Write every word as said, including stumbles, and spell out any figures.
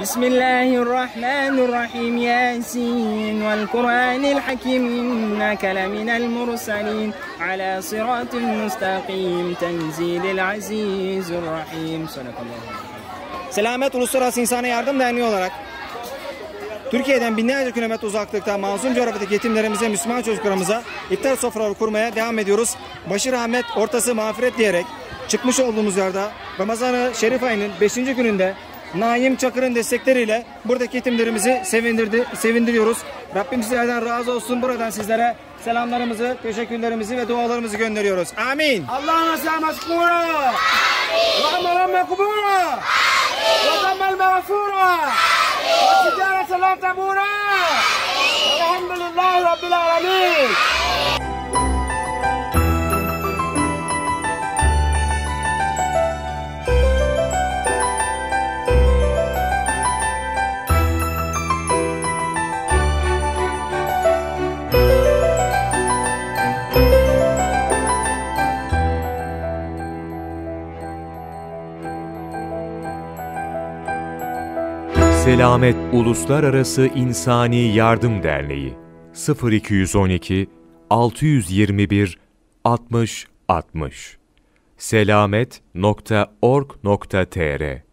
Bismillahirrahmanirrahim. Yasin vel Kur'anil Hakim. İnna keleminel mursalin. Ala sıratın mustaqim. Tenzilil Aziz Urrahim. Selamet Uluslararası İnsana Yardım Derneği olarak Türkiye'den binlerce kilometre uzaklıkta mazlum coğrafyadaki yetimlerimize, Müslüman çocuklarımıza iftar sofraları kurmaya devam ediyoruz. Başı rahmet, ortası mağfiret diyerek çıkmış olduğumuz yerde Ramazan-ı Şerif ayının beşinci gününde Naim Çakır'ın destekleriyle buradaki yetimlerimizi sevindirdi, sevindiriyoruz. Rabbim sizlerden razı olsun. Buradan sizlere selamlarımızı, teşekkürlerimizi ve dualarımızı gönderiyoruz. Amin. Allah'ın selamı makbula. Amin. Ramman makbula. Amin. Ve kamel mağfur. Amin. Ve selam tabura. Amin. Elhamdülillah Rabbil alamin. Selamet Uluslararası İnsani Yardım Derneği sıfır iki on iki altı yüz yirmi bir altmış altmış Selamet nokta org nokta tr